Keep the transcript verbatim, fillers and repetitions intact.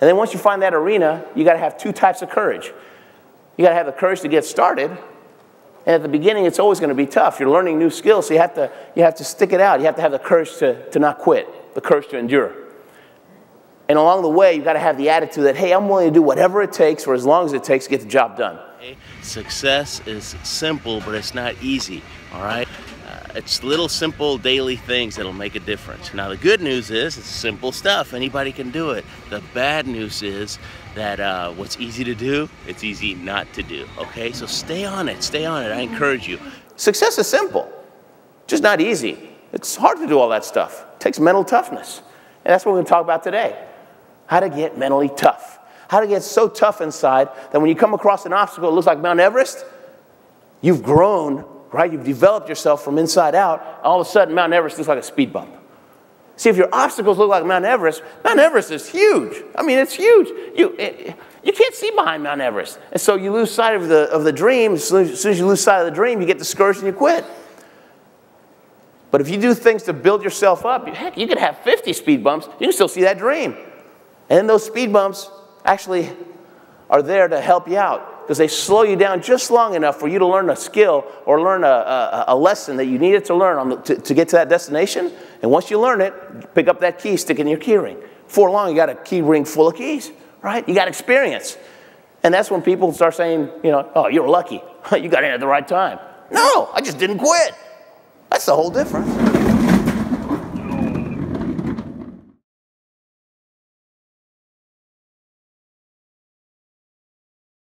And then once you find that arena, you got to have two types of courage. You got to have the courage to get started. And at the beginning, it's always going to be tough. You're learning new skills, so you have to, you have to stick it out. You have to have the courage to, to not quit, the courage to endure. And along the way, you've got to have the attitude that, hey, I'm willing to do whatever it takes for as long as it takes to get the job done. Success is simple, but it's not easy, all right? Uh, it's little simple daily things that'll make a difference. Now, the good news is it's simple stuff. Anybody can do it. The bad news is that uh, what's easy to do, it's easy not to do, okay? So stay on it. Stay on it. I encourage you. Success is simple, just not easy. It's hard to do all that stuff. It takes mental toughness, and that's what we're going to talk about today. How to get mentally tough. How to get so tough inside that when you come across an obstacle that looks like Mount Everest, you've grown, right? You've developed yourself from inside out. All of a sudden, Mount Everest looks like a speed bump. See, if your obstacles look like Mount Everest, Mount Everest is huge. I mean, it's huge. You, it, you can't see behind Mount Everest. And so you lose sight of the, of the dream. As soon as, as soon as you lose sight of the dream, you get discouraged and you quit. But if you do things to build yourself up, heck, you could have fifty speed bumps. You can still see that dream. And then those speed bumps actually are there to help you out because they slow you down just long enough for you to learn a skill or learn a, a, a lesson that you needed to learn on the, to, to get to that destination. And once you learn it, pick up that key, stick it in your key ring. Before long, you got a key ring full of keys, right? You got experience. And that's when people start saying, you know, oh, you're lucky. You got in at the right time. No, I just didn't quit. That's the whole difference.